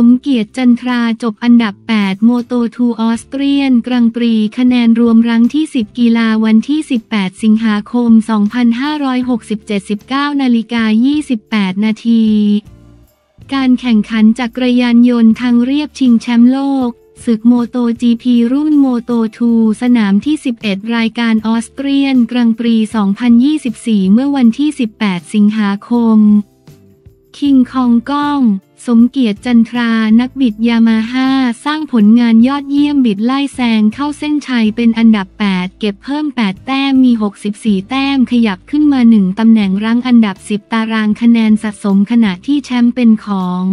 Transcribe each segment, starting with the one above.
สมเกียรติจันทราจบอันดับ 8 โมโตทูออสเตรียนกรังปรีคะแนนรวมรั้งที่ 10 กีฬาวันที่ 18 สิงหาคม 2567 19:28 นาทีการแข่งขันจักรยานยนต์ทางเรียบชิงแชมป์โลกศึกโมโต GP รุ่นโมโต 2 สนามที่ 11 รายการออสเตรียนกรังปรี 2024 เมื่อวันที่ 18 สิงหาคมคิงคองก้องสมเกียรติจันทรานักบิดยามาฮ่าสร้างผลงานยอดเยี่ยมบิดไล่แซงเข้าเส้นชัยเป็นอันดับ 8 เก็บเพิ่ม 8 แต้มมี 64 แต้มขยับขึ้นมา 1 ตำแหน่งรั้งอันดับ 10 ตารางคะแนนสะสมขณะที่แชมป์เป็นของ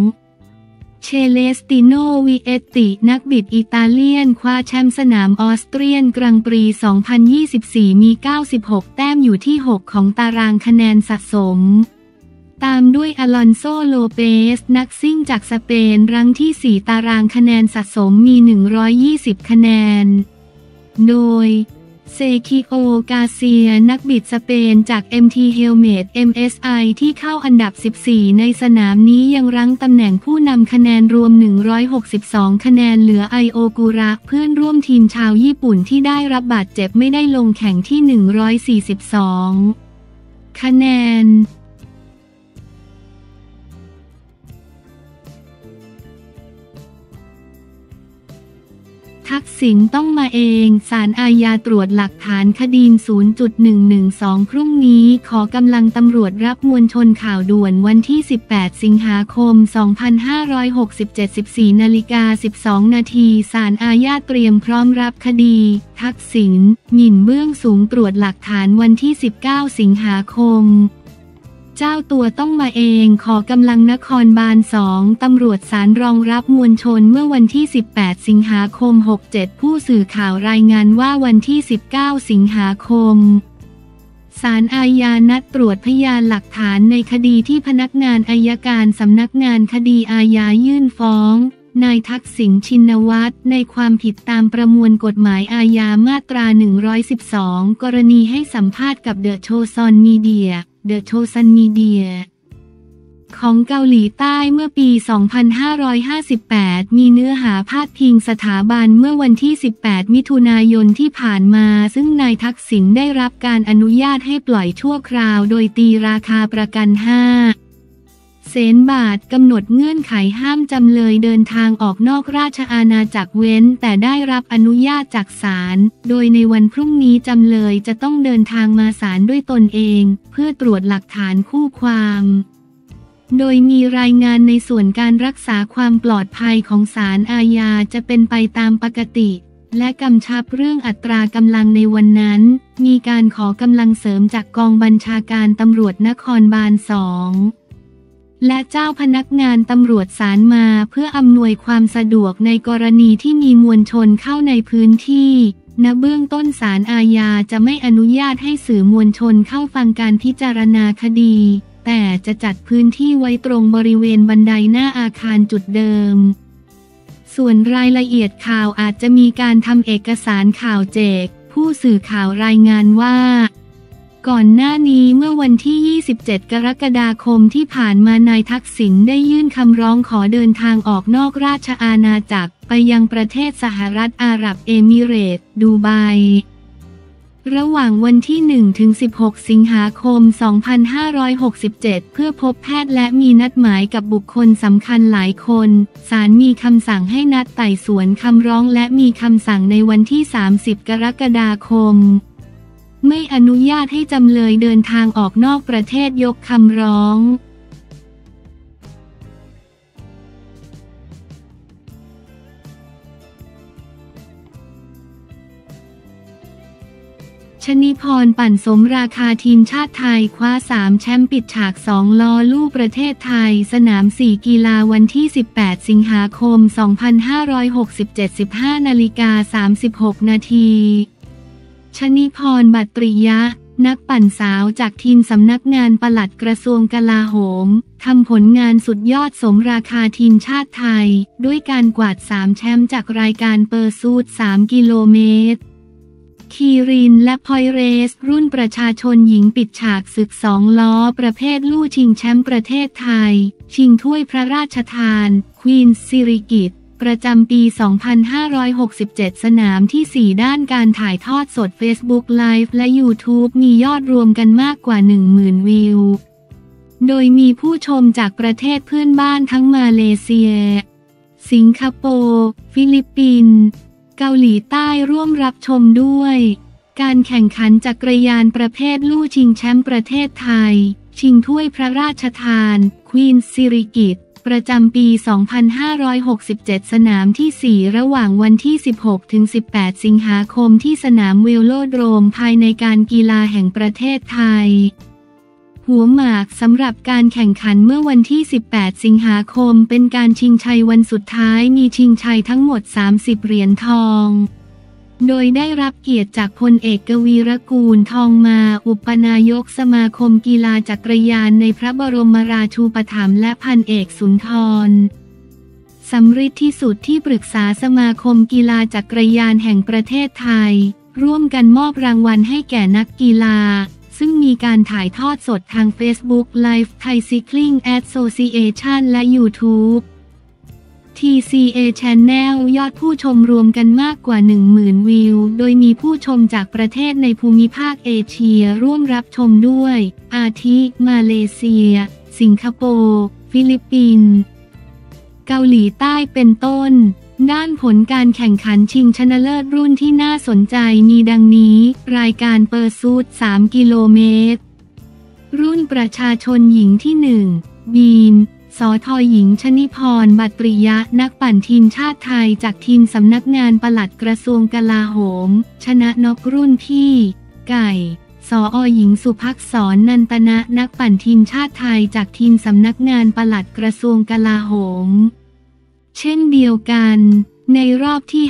เชเลสติโน วิเอตติ นักบิดอิตาเลียนคว้าแชมป์สนามออสเตรียนกรังปรี 2024 มี 96 แต้มอยู่ที่ 6 ของตารางคะแนนสะสมตามด้วยอลอนโซ โลเปสนักซิ่งจากสเปนรั้งที่ 4 ตารางคะแนนสะสมมี 120 คะแนนโดยเซคิโอ กาเซียนักบิดสเปนจาก MT Helmet MSI ที่เข้าอันดับ 14 ในสนามนี้ยังรั้งตำแหน่งผู้นำคะแนนรวม 162 คะแนนเหลือไอโอกุระเพื่อนร่วมทีมชาวญี่ปุ่นที่ได้รับบาดเจ็บไม่ได้ลงแข่งที่ 142 คะแนนทักษิณต้องมาเองศาลอาญาตรวจหลักฐานคดี 0.112 พรุ่งนี้ขอกำลังตำรวจรับมวลชนข่าวด่วนวันที่ 18 สิงหาคม 2567 14:12 นาทีศาลอาญาเตรียมพร้อมรับคดีทักษิณหมิ่นเบื้องสูงตรวจหลักฐานวันที่ 19 สิงหาคมเจ้าตัวต้องมาเองขอกำลังนครบาล 2 ตำรวจศาลรองรับมวลชนเมื่อวันที่ 18 สิงหาคม 67 ผู้สื่อข่าวรายงานว่าวันที่ 19 สิงหาคมศาลอาญานัดตรวจพยานหลักฐานในคดีที่พนักงานอัยการสำนักงานคดีอาญายื่นฟ้องนายทักษิณ ชินวัตรในความผิดตามประมวลกฎหมายอาญามาตรา 112 กรณีให้สัมภาษณ์กับเดอะโชซอนมีเดียของเกาหลีใต้เมื่อปี 2558 มีเนื้อหาพาดพิงสถาบันเมื่อวันที่ 18 มิถุนายนที่ผ่านมาซึ่งนายทักษิณได้รับการอนุญาตให้ปล่อยชั่วคราวโดยตีราคาประกัน 500,000 บาทกำหนดเงื่อนไขห้ามจำเลยเดินทางออกนอกราชอาณาจักรเว้นแต่ได้รับอนุญาตจากศาลโดยในวันพรุ่งนี้จำเลยจะต้องเดินทางมาศาลด้วยตนเองเพื่อตรวจหลักฐานคู่ความโดยมีรายงานในส่วนการรักษาความปลอดภัยของศาลอาญาจะเป็นไปตามปกติและกำชับเรื่องอัตรากำลังในวันนั้นมีการขอกำลังเสริมจากกองบัญชาการตำรวจนครบาล 2และเจ้าพนักงานตำรวจศาลมาเพื่ออำนวยความสะดวกในกรณีที่มีมวลชนเข้าในพื้นที่ณเบื้องต้นศาลอาญาจะไม่อนุญาตให้สื่อมวลชนเข้าฟังการพิจารณาคดีแต่จะจัดพื้นที่ไว้ตรงบริเวณบันไดหน้าอาคารจุดเดิมส่วนรายละเอียดข่าวอาจจะมีการทำเอกสารข่าวแจกผู้สื่อข่าวรายงานว่าก่อนหน้านี้เมื่อวันที่ 27 กรกฎาคมที่ผ่านมานายทักษิณได้ยื่นคำร้องขอเดินทางออกนอกราชอาณาจักรไปยังประเทศสหรัฐอาหรับเอมิเรตส์ดูไบระหว่างวันที่ 1-16 สิงหาคม 2567 เพื่อพบแพทย์และมีนัดหมายกับบุคคลสำคัญหลายคนศาลมีคำสั่งให้นัดไต่สวนคำร้องและมีคำสั่งในวันที่ 30 กรกฎาคมไม่อนุญาตให้จำเลยเดินทางออกนอกประเทศยกคำร้องชนิพร ปั่นสมราคาทีมชาติไทยคว้า 3 แชมป์ปิดฉาก 2 ล้อลู่ประเทศไทยสนาม 4 กีฬาวันที่ 18 สิงหาคม 2567 15:36 นาทีชนิพร บัตริยะนักปั่นสาวจากทีมสำนักงานปลัดกระทรวงกลาโหมทำผลงานสุดยอดสมราคาทีมชาติไทยด้วยการกวาด 3 แชมป์จากรายการเปอร์ซูท 3 กิโลเมตร คีรินและพอยเรสรุ่นประชาชนหญิงปิดฉากศึก2ล้อประเภทลู่ชิงแชมป์ประเทศไทยชิงถ้วยพระราชทานควีนสิริกิติ์ประจำปี 2567 สนามที่ 4 ด้านการถ่ายทอดสด Facebook Live และ YouTube มียอดรวมกันมากกว่า 10,000 วิวโดยมีผู้ชมจากประเทศเพื่อนบ้านทั้งมาเลเซียสิงคโปร์ฟิลิปปินส์เกาหลีใต้ร่วมรับชมด้วยการแข่งขันจักรยานประเภทลู่ชิงแชมป์ประเทศไทยชิงถ้วยพระราชทานควีนสิริกิติ์ประจำปี 2567 สนามที่ 4 ระหว่างวันที่ 16-18 สิงหาคมที่สนามเวโลโดรมภายในการกีฬาแห่งประเทศไทยหัวหมากสำหรับการแข่งขันเมื่อวันที่ 18 สิงหาคมเป็นการชิงชัยวันสุดท้ายมีชิงชัยทั้งหมด 30 เหรียญทองโดยได้รับเกียรติจากพลเอกกวีรกูลทองมาอุปนายกสมาคมกีฬาจักรยานในพระบรมราชูปถัมภ์และพันเอกสุนทรสำริดที่สุดที่ปรึกษาสมาคมกีฬาจักรยานแห่งประเทศไทยร่วมกันมอบรางวัลให้แก่นักกีฬาซึ่งมีการถ่ายทอดสดทาง Facebook Live ไทย Cycling Association และ YouTube TCA Channel ยอดผู้ชมรวมกันมากกว่า 10,000 วิวโดยมีผู้ชมจากประเทศในภูมิภาคเอเชียร่วมรับชมด้วยอาทิมาเลเซียสิงคโปร์ฟิลิปปินส์เกาหลีใต้เป็นต้นด้านผลการแข่งขันชิงชนะเลิศรุ่นที่น่าสนใจมีดังนี้รายการเปอร์ซูต3กิโลเมตรรุ่นประชาชนหญิงที่ 1 บีมสทหญิงชนิพรบัตริยะนักปั่นทีมชาติไทยจากทีมสำนักงานปลัดกระทรวงกลาโหมชนะนกรุ่นพี่ไก่สอหญิงสุภักษรนันตนะนักปั่นทีมชาติไทยจากทีมสำนักงานปลัดกระทรวงกลาโหมเช่นเดียวกันในรอบที่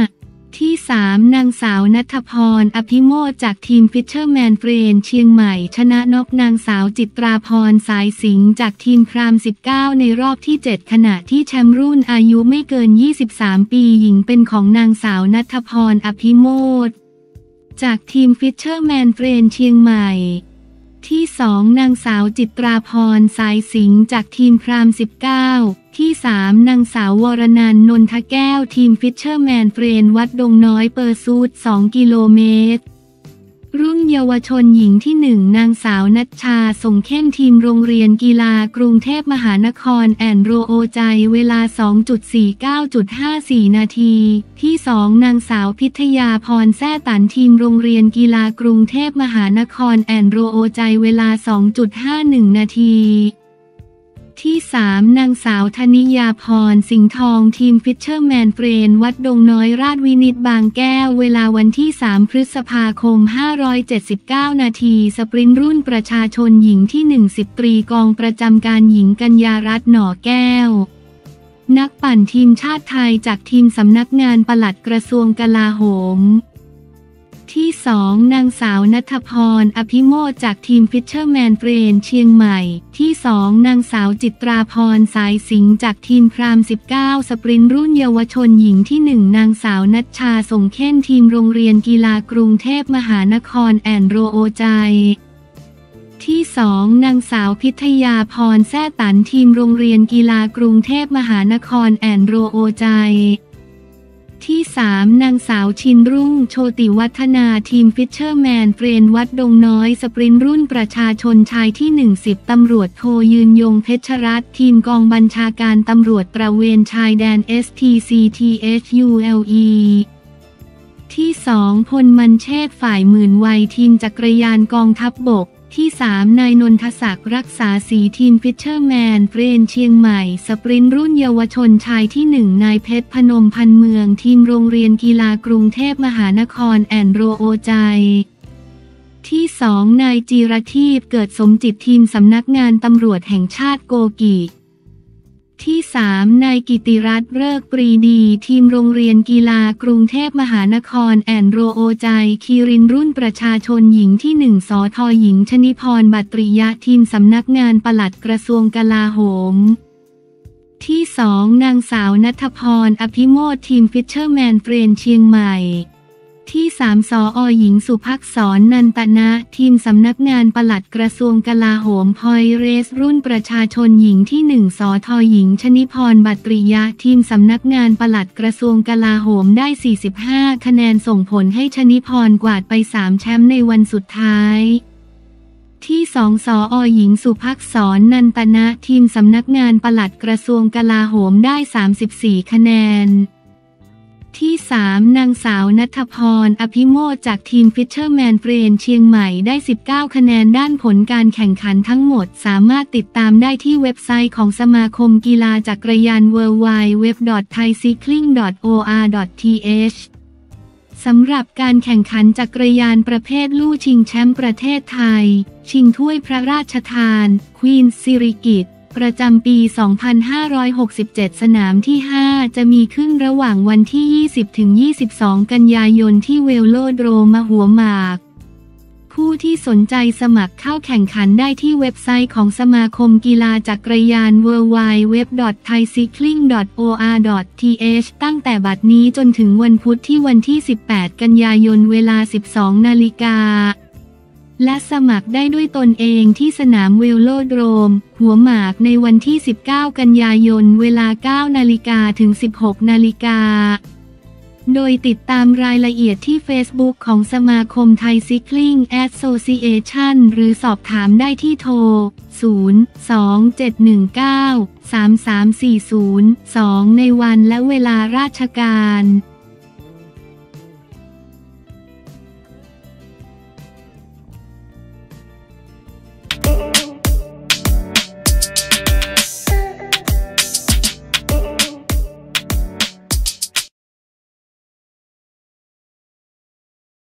5 ที่ 3 นางสาวณัฐพร อภิโมทจากทีม Fisherman Friends เชียงใหม่ชนะนกนางสาวจิตราพรสายสิงห์จากทีมพราม19ในรอบที่ 7 ขณะที่แชมป์รุ่นอายุไม่เกิน 23 ปีหญิงเป็นของนางสาวณัฐพร อภิโมทจากทีม Fisherman Friends เชียงใหม่ที่ 2 นางสาวจิตราพรสายสิงห์จากทีมพราม19ที่ 3 นางสาววรนันท์ นนทแก้วทีมฟิชเชอร์แมนเฟรนวัดดงน้อยเปอร์ซูต2กิโลเมตรรุ่นเยาวชนหญิงที่ 1 นางสาวนัชชาส่งเข้มทีมโรงเรียนกีฬากรุงเทพมหานครแอนโรโอใจเวลา 2.49.54 นาทีที่ 2 นางสาวพิทยาพรแซ่ตันทีมโรงเรียนกีฬากรุงเทพมหานครแอนโรโอใจเวลา 2.51 นาทีที่ 3 นางสาวธนิยาพรสิงห์ทองทีมฟิชเชอร์แมนเฟรนวัดดงน้อยราชวินิตบางแก้วเวลาวันที่ 3 พฤษภาคม 579 นาทีสปรินต์รุ่นประชาชนหญิงที่ 10 ตรีกองประจำการหญิงกัญญารัตน์ หน่อแก้วนักปั่นทีมชาติไทยจากทีมสำนักงานปลัดกระทรวงกลาโหมที่ 2 นางสาวณัฐพร อภิโมทจากทีม Fisherman Friends เชียงใหม่ที่ 2 นางสาวจิตราพร สายสิงห์จากทีมพราม19สปรินต์รุ่นเยาวชนหญิงที่ 1 นางสาวนัชชาส่งเข้มทีมโรงเรียนกีฬากรุงเทพมหานครแอนโรโอใจที่ 2 นางสาวพิทยาพร แซ่ตันทีมโรงเรียนกีฬากรุงเทพมหานครแอนโรโอใจที่ 3 นางสาวชินรุ่งโชติวัฒนาทีมฟิชเชอร์แมนเฟรนวัดดงน้อยสปรินต์รุ่นประชาชนชายที่ 10 ตำรวจโทยืนยงเพชรรัตน์ทีมกองบัญชาการตำรวจตระเวนชายแดน STCTHULE ที่ 2 พลมันเชษฝ่ายหมื่นวัยทีมจักรยานกองทัพบกที่ 3 นายนนทศักดิ์รักษาศรีทีมฟิชเชอร์แมนเฟรนเชียงใหม่สปรินต์รุ่นเยาวชนชายที่ 1 นายเพชรพนมพันเมืองทีมโรงเรียนกีฬากรุงเทพมหานครแอนโรโอใจที่ 2 นายจีรทีพเกิดสมจิตทีมสำนักงานตำรวจแห่งชาติโกกิที่ 3 นายกิติรัตน์ เลิศปรีดีทีมโรงเรียนกีฬากรุงเทพมหานครแอนโรโอใจคีรินรุ่นประชาชนหญิงที่ 1 สทหญิงชนิพรบัตริยะทีมสำนักงานปลัดกระทรวงกลาโหมที่ 2 นางสาวณัฐพร อภิโมททีมฟิชเชอร์แมนเฟรนเชียงใหม่ ที่3สอ.หญิงสุภักษร นันตนะทีมสำนักงานปลัดกระทรวงกลาโหมพอยเรสรุ่นประชาชนหญิงที่1สท.หญิงชนิพรบัตริยะทีมสำนักงานปลัดกระทรวงกลาโหมได้45คะแนนส่งผลให้ชนิพรกวาดไป3แชมป์ในวันสุดท้ายที่2สอ.หญิงสุภักษร นันตนะทีมสำนักงานปลัดกระทรวงกลาโหมได้34คะแนนที่3นางสาวณัฐพร อภิโมทจากทีม Fisherman Friends เชียงใหม่ได้19คะแนนด้านผลการแข่งขันทั้งหมดสามารถติดตามได้ที่เว็บไซต์ของสมาคมกีฬาจักรยาน www.thaicycling.or.th สำหรับการแข่งขันจักรยานประเภทลู่ชิงแชมป์ประเทศไทยชิงถ้วยพระราชทานควีนสิริกิติ์ประจำปี 2567 สนามที่ 5 จะมีขึ้นระหว่างวันที่ 20-22 กันยายนที่เวโลโดรมหัวหมากผู้ที่สนใจสมัครเข้าแข่งขันได้ที่เว็บไซต์ของสมาคมกีฬาจักรยาน www.thaicycling.or.th ตั้งแต่บัดนี้จนถึงวันพุธที่วันที่ 18 กันยายนเวลา 12 นาฬิกาและสมัครได้ด้วยตนเองที่สนามเวโลโดรมหัวหมากในวันที่19กันยายนเวลา9นาฬิกาถึง16นาฬิกาโดยติดตามรายละเอียดที่ Facebook ของสมาคมไทยซิคลิงแอสโซซิเอชันหรือสอบถามได้ที่โทร 027193340 2ในวันและเวลาราชการ